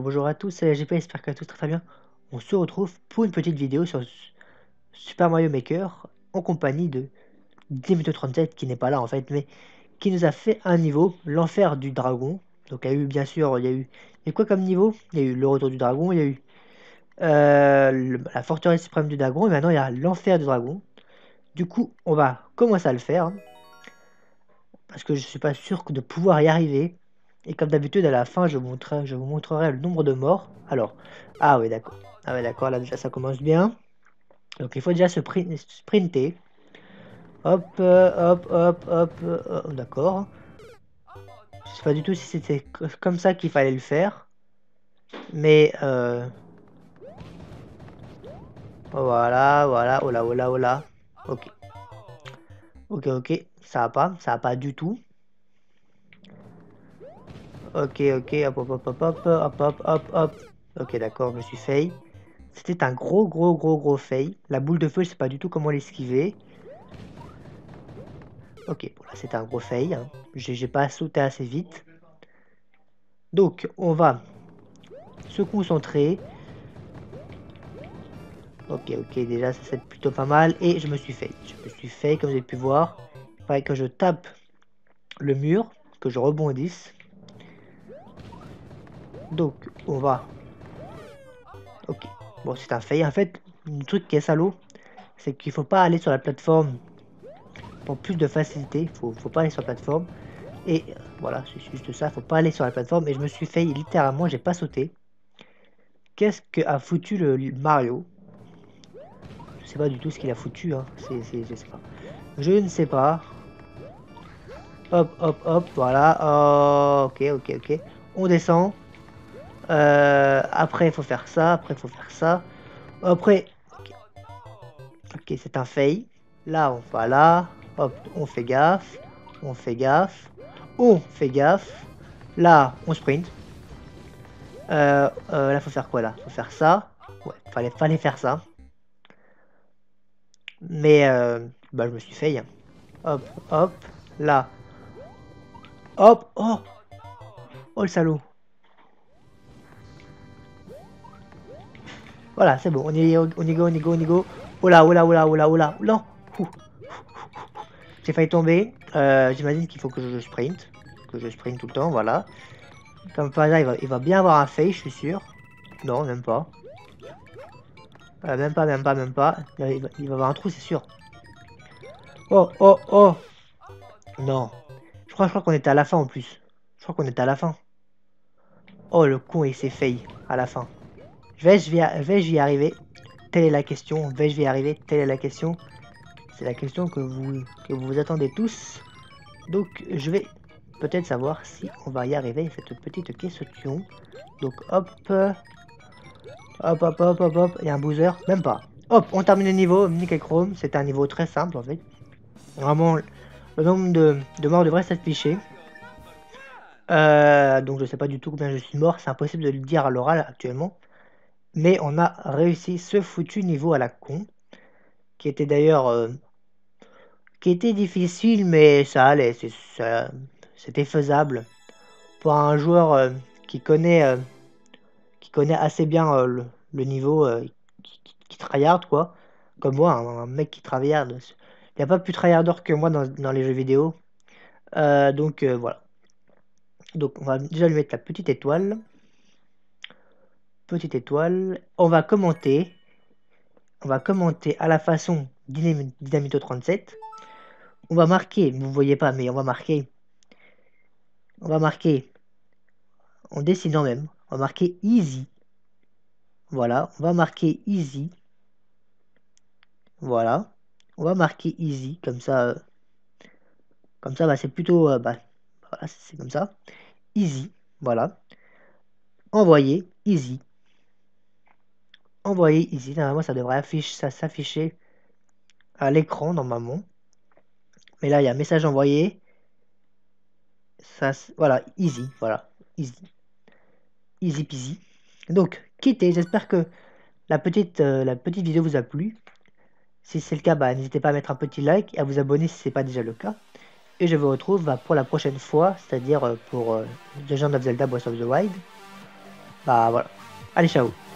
bonjour à tous, c'est la GP, j'espère que vous allez tous très bien. On se retrouve pour une petite vidéo sur Super Mario Maker en compagnie de 10m37 qui n'est pas là en fait, mais qui nous a fait un niveau, l'enfer du dragon. Donc il y a eu bien sûr, il y a eu quoi comme niveau? Il y a eu le retour du dragon, il y a eu la forteresse suprême du dragon, et maintenant il y a l'enfer du dragon. Du coup on va commencer à le faire, parce que je suis pas sûr de pouvoir y arriver. Et comme d'habitude, à la fin, je vous montrerai le nombre de morts. Alors, ah oui, d'accord. Ah oui, d'accord, là, déjà, ça commence bien. Donc, il faut déjà se sprinter. Hop, hop, hop, hop, hop. D'accord. Je sais pas du tout si c'était comme ça qu'il fallait le faire. Mais, voilà, voilà. Oh là, oh là, oh là. Ok. Ok, ok. Ça va pas du tout. Ok, ok, hop, hop, hop, hop, hop, hop, hop, hop. Ok, d'accord, je me suis fail. C'était un gros fail. La boule de feu, je sais pas du tout comment l'esquiver. Ok, bon, là, c'était un gros fail. Hein. J'ai pas sauté assez vite. Donc, on va se concentrer. Ok, ok, déjà, ça c'est plutôt pas mal. Et je me suis fail. Je me suis fail, comme vous avez pu voir. Il fallait que je tape le mur, que je rebondisse. Donc on va... Ok, bon c'est un fail. En fait, le truc qui est salaud, c'est qu'il faut pas aller sur la plateforme pour plus de facilité. Faut pas aller sur la plateforme. Et voilà, c'est juste ça, faut pas aller sur la plateforme. Et je me suis fail, littéralement, j'ai pas sauté. Qu'est-ce que a foutu le Mario? Je sais pas du tout ce qu'il a foutu, hein. Je sais pas. Je ne sais pas. Hop, hop, hop, voilà. Ok, ok, ok. On descend. Après il faut faire ça, après il faut faire ça, après, ok, okay, c'est un fail, là on va là, hop, on fait gaffe, on fait gaffe, on fait gaffe, là on sprint, là faut faire quoi là, faut faire ça, ouais, fallait faire ça, mais bah je me suis fail, hop, hop, là, hop, oh, oh le salaud. Voilà, c'est bon, on y go. Oh là, oh là, oh là, oh là, oh là, non. J'ai failli tomber. J'imagine qu'il faut que je sprint. Que je sprint tout le temps, voilà. Comme par hasard, il va bien avoir un fail, je suis sûr. Non, même pas. Voilà, même pas. Il va avoir un trou, c'est sûr. Oh, oh, oh. Non. Je crois qu'on était à la fin en plus. Je crois qu'on était à la fin. Oh, le con, il s'est fail à la fin. Vais-je y arriver? Telle est la question. Vais-je y arriver? Telle est la question. C'est la question que vous attendez tous. Donc, je vais peut-être savoir si on va y arriver, cette petite question. Donc, hop. Hop, hop, hop, hop, hop. Il y a un boozer. Même pas. Hop, on termine le niveau. Nickel Chrome. C'est un niveau très simple, en fait. Vraiment, le nombre de morts devrait s'afficher. Donc, je sais pas du tout combien je suis mort. C'est impossible de le dire à l'oral, actuellement. Mais on a réussi ce foutu niveau à la con, qui était d'ailleurs, qui était difficile, mais ça allait, c'était faisable pour un joueur qui connaît assez bien le niveau, qui tryhard quoi, comme moi, un mec qui tryhard. Il n'y a pas plus tryharder que moi dans les jeux vidéo, donc voilà. Donc on va déjà lui mettre la petite étoile. Petite étoile, on va commenter à la façon Dynamito 37. On va marquer, vous voyez pas, mais on va marquer en dessinant même, on va marquer easy. Voilà, on va marquer easy. Voilà, on va marquer easy comme ça bah, c'est plutôt voilà, c'est comme ça. Easy, voilà. Envoyer easy. Envoyé ici, normalement ça devrait s'afficher à l'écran normalement, mais là il y a un message envoyé, ça voilà, easy, voilà, easy peasy. Donc quittez, j'espère que la petite vidéo vous a plu. Si c'est le cas, bah, n'hésitez pas à mettre un petit like et à vous abonner si c'est pas déjà le cas, et je vous retrouve bah, pour la prochaine fois, c'est à dire pour The Legend of Zelda Breath of the Wild. Bah voilà. Allez, ciao.